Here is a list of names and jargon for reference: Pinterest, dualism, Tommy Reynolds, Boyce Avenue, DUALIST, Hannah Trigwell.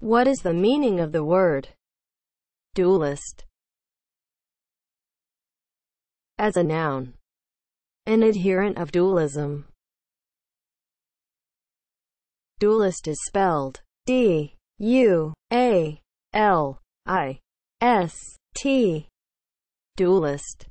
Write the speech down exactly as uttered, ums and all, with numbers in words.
What is the meaning of the word dualist? As a noun, an adherent of dualism. Dualist is spelled D U A L I S T. Dualist.